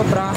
eu pra...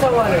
Penchero,